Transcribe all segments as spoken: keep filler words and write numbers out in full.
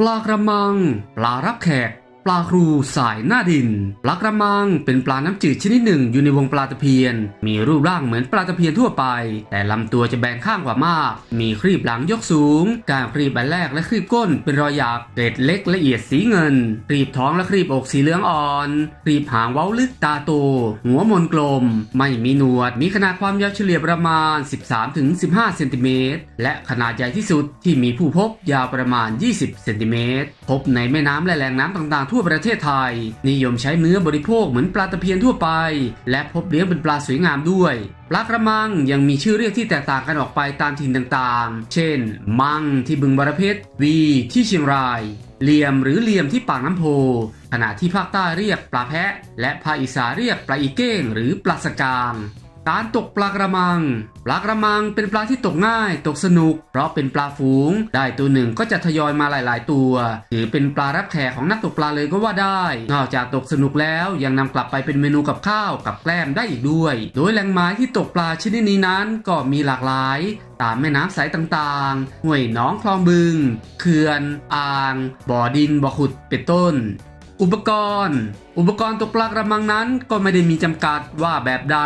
ปลากระมังปลารับแขกปลาครูสายหน้าดินปลากระมังเป็นปลาน้ำจืดชนิดหนึ่งอยู่ในวงปลาตะเพียนมีรูปร่างเหมือนปลาตะเพียนทั่วไปแต่ลำตัวจะแบนข้างกว่ามากมีครีบหลังยกสูงการครีบใบแรกและครีบก้นเป็นรอยหยักเกล็ดเล็กละเอียดสีเงินครีบท้องและครีบอกสีเหลืองอ่อนครีบหางเว้าลึกตาโตหัวมนกลมไม่มีหนวดมีขนาดความยาวเฉลี่ยประมาณ สิบสามถึงสิบห้า เซนติเมตรและขนาดใหญ่ที่สุดที่มีผู้พบยาวประมาณ ยี่สิบ เซนติเมตรพบในแม่น้ำและแหล่งน้ำต่างๆทั่วประเทศไทยนิยมใช้เนื้อบริโภคเหมือนปลาตะเพียนทั่วไปและพบเลี้ยงเป็นปลาสวยงามด้วยปลากระมังยังมีชื่อเรียกที่แตกต่างกันออกไปตามถิ่นต่างๆเช่นมังที่บึงบรเพชรวีที่เชียงรายเหลี่ยมหรือเหลี่ยมที่ปากน้ำโพขณะที่ภาคใต้เรียกปลาแพะและภาคอีสานเรียกปลาอีเก้งหรือปลาสกางการตกปลากระมังปลากระมังเป็นปลาที่ตกง่ายตกสนุกเพราะเป็นปลาฝูงได้ตัวหนึ่งก็จะทยอยมาหลายๆตัวถือเป็นปลารับแขกของนักตกปลาเลยก็ว่าได้นอกจากตกสนุกแล้วยังนำกลับไปเป็นเมนูกับข้าวกับแกล้มได้อีกด้วยโดยแหล่งไม้ที่ตกปลาชนิดนี้นั้นก็มีหลากหลายตามแม่น้ำสายต่างๆห้วยหนองคลองบึงเขื่อนอ่างบ่อดินบ่อขุดเป็นต้นอุปกรณ์อุปกรณ์ตกปลากระมังนั้นก็ไม่ได้มีจำกัดว่าแบบใด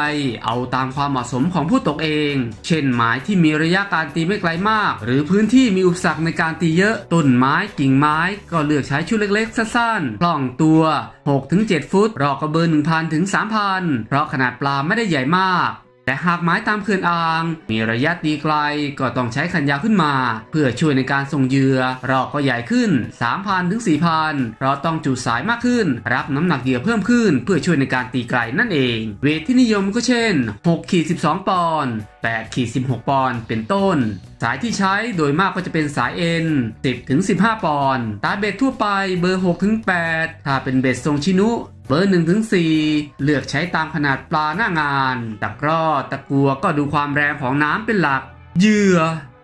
เอาตามความเหมาะสมของผู้ตกเองเช่นไม้ที่มีระยะการตีไม่ไกลมากหรือพื้นที่มีอุปสรรคในการตีเยอะต้นไม้กิ่งไม้ก็เลือกใช้ชุดเล็กๆสั้นๆคล่องตัว หกถึงเจ็ด ฟุตรอกกระเบือ หนึ่งพันถึงสามพัน เพราะขนาดปลาไม่ได้ใหญ่มากแต่หากไม้ตามเขื่อนอ่างมีระยะตีไกลก็ต้องใช้คันยาวขึ้นมาเพื่อช่วยในการส่งเหยื่อรอกก็ใหญ่ขึ้น สามพันถึงสี่พัน เพราะต้องจุดสายมากขึ้นรับน้ำหนักเหยื่อเพิ่มขึ้นเพื่อช่วยในการตีไกลนั่นเองเวทที่นิยมก็เช่น หกขีดสิบสอง ปอนด์ แปดขีดสิบหก ปอนด์เป็นต้นสายที่ใช้โดยมากก็จะเป็นสายเอ็น สิบถึงสิบห้า ปอนด์ตาเบ็ดทั่วไปเบอร์ หกถึงแปด ถ้าเป็นเบ็ดทรงชินุเบอร์ หนึ่งถึงสี่ เลือกใช้ตามขนาดปลาหน้างานตะกร้อตะกัวก็ดูความแรงของน้ำเป็นหลักเหยื่อ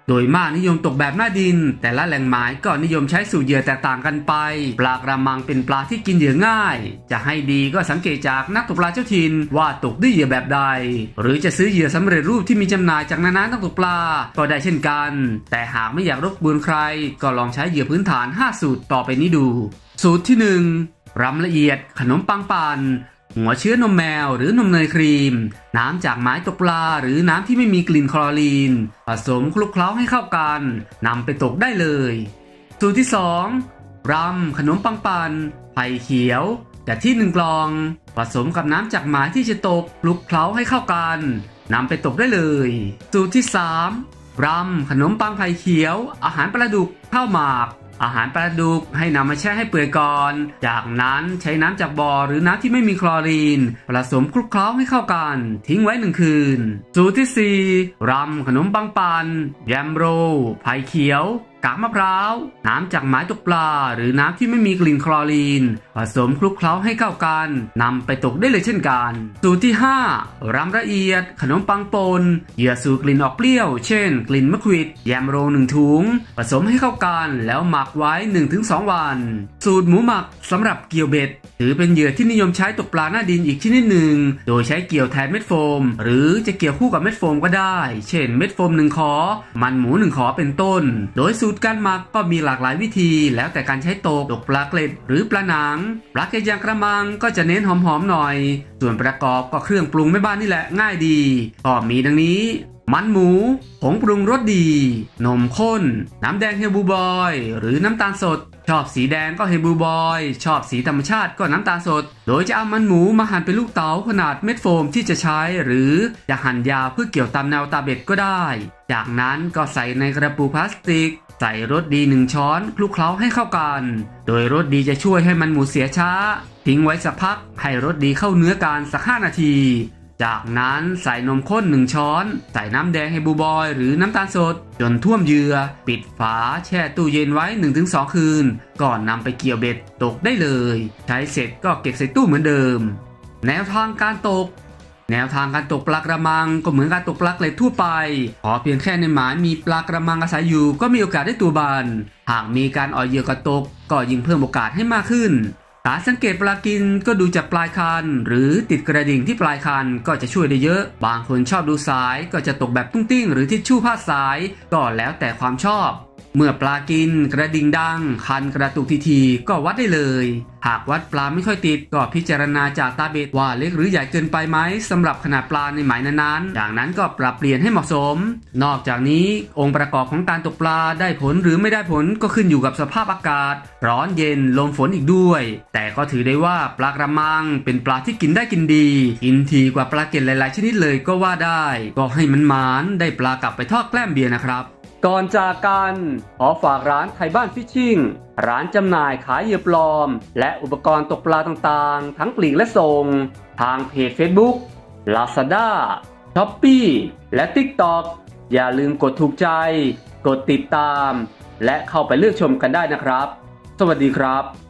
โดยมากนิยมตกแบบหน้าดินแต่ละแหล่งหมายก็นิยมใช้สูตรเหยื่อแตกต่างกันไปปลากระมังเป็นปลาที่กินเหยื่อง่ายจะให้ดีก็สังเกตจากนักตกปลาเจ้าถิ่นว่าตกด้วยเหยื่อแบบใดหรือจะซื้อเหยื่อสำเร็จรูปที่มีจำหน่ายจากนานานักตกปลาก็ได้เช่นกันแต่หากไม่อยากรบกวนใครก็ลองใช้เหยื่อพื้นฐานห้าสูตรต่อไปนี้ดูสูตรที่หนึ่งรำละเอียดขนมปังปันหัวเชื้อนมแมวหรือนมเนยครีมน้ำจากไม้ตกปลาหรือน้ำที่ไม่มีกลิ่นคลอรีนผสมคลุกเคล้าให้เข้ากันนำไปตกได้เลยสูตรที่สองรำขนมปังปันไผ่เขียวกะทิหนึ่งกลองผสมกับน้ำจากไม้ที่จะตกคลุกเคล้าให้เข้ากันนำไปตกได้เลยสูตรที่สามรำขนมปังไผ่เขียวอาหารปลาดุกข้าวหมากอาหารปลาดุกให้นำมาแช่ให้เปื่อยก่อนจากนั้นใช้น้ำจากบ่อหรือน้ำที่ไม่มีคลอรีนผสมคลุกเคล้าให้เข้ากันทิ้งไว้หนึ่งคืนสูตรที่สี่รำขนมปังปันแยมโรไผ่เขียวกากมะพร้าวน้ำจากไม้ตกปลาหรือน้ำที่ไม่มีกลิ่นคลอรีนผสมคลุกเคล้าให้เข้ากันนำไปตกได้เลยเช่นกันสูตรที่ห้ารำละเอียดขนมปังปนเหยื่อสูบกลิ่นออกเปรี้ยวเช่นกลิ่นมะขวิดแยมโรหนึ่งถุงผสมให้เข้ากันแล้วหมักไว้ หนึ่งถึงสอง วันสูตรหมูหมักสำหรับเกี่ยวเบ็ดถือเป็นเหยื่อที่นิยมใช้ตกปลาหน้าดินอีกชนิดหนึ่งโดยใช้เกี่ยวแทนเม็ดโฟมหรือจะเกี่ยวคู่กับเม็ดโฟมก็ได้เช่นเม็ดโฟมหนึ่งขอมันหมูหนึ่งขอเป็นต้นโดยสูตรการหมักก็มีหลากหลายวิธีแล้วแต่การใช้ตกตกปลาเกล็ดหรือปลาหนังปลาเกล็ดยางกระมังก็จะเน้นหอมๆหน่อยส่วนประกอบก็เครื่องปรุงแม่บ้านนี่แหละง่ายดีก็มีดังนี้มันหมูผงปรุงรสดีนมข้นน้ำแดงเฮบูบอยหรือน้ำตาลสดชอบสีแดงก็เฮบูบอยชอบสีธรรมชาติก็น้ำตาลสดโดยจะเอามันหมูมาหั่นเป็นลูกเต๋าขนาดเม็ดโฟมที่จะใช้หรือจะหั่นยาวเพื่อเกี่ยวตามแนวตาเบ็ดก็ได้จากนั้นก็ใส่ในกระปุกพลาสติกใส่รสดีหนึ่งช้อนคลุกเคล้าให้เข้ากันโดยรสดีจะช่วยให้มันหมูเสียช้าทิ้งไว้สักพักให้รสดีเข้าเนื้อกันสักห้านาทีจากนั้นใส่นมข้นหนึ่งช้อนใส่น้ำแดงให้บูบอยหรือน้ำตาลสดจนท่วมเหยื่อปิดฝาแช่ตู้เย็นไว้ หนึ่งถึงสอง คืนก่อนนำไปเกี่ยวเบ็ดตกได้เลยใช้เสร็จก็เก็บใส่ตู้เหมือนเดิมแนวทางการตกแนวทางการตกปลากระมังก็เหมือนการตกปลาเกล็ดทั่วไปขอเพียงแค่ในหมายมีปลากระมังอาศัยอยู่ก็มีโอกาสได้ตัวบานหากมีการอ่อยเหยื่อกระตกก็ยิ่งเพิ่มโอกาสให้มากขึ้นการสังเกตปลากินก็ดูจากปลายคันหรือติดกระดิ่งที่ปลายคันก็จะช่วยได้เยอะบางคนชอบดูสายก็จะตกแบบตุ้งติ้งหรือทิชชู่ผ้าสายก็แล้วแต่ความชอบ เมื่อปลากินกระดิ่งดังคันกระตุกทีทีก็วัดได้เลยหากวัดปลาไม่ค่อยติดก็พิจารณาจากตาเบ็ดว่าเล็กหรือใหญ่เกินไปไหมสำหรับขนาดปลาในหมายนั้นๆจากนั้นก็ปรับเปลี่ยนให้เหมาะสมนอกจากนี้องค์ประกอบของการตกปลาได้ผลหรือไม่ได้ผลก็ขึ้นอยู่กับสภาพอากาศร้อนเย็นลมฝนอีกด้วยแต่ก็ถือได้ว่าปลากระมังเป็นปลาที่กินได้กินดีกินทีกว่าปลาเกล็ดหลายๆชนิดเลยก็ว่าได้ก็ให้มันหมานได้ปลากลับไปทอดแกล้มเบียร์นะครับก่อนจากกันขอฝากร้านไทยบ้านฟิชชิ่งร้านจำหน่ายขายเหยื่อปลอมและอุปกรณ์ตกปลาต่างๆทั้งปลีกและส่งทางเพจ Facebook Lazada Shopee และ TikTok อย่าลืมกดถูกใจกดติดตามและเข้าไปเลือกชมกันได้นะครับสวัสดีครับ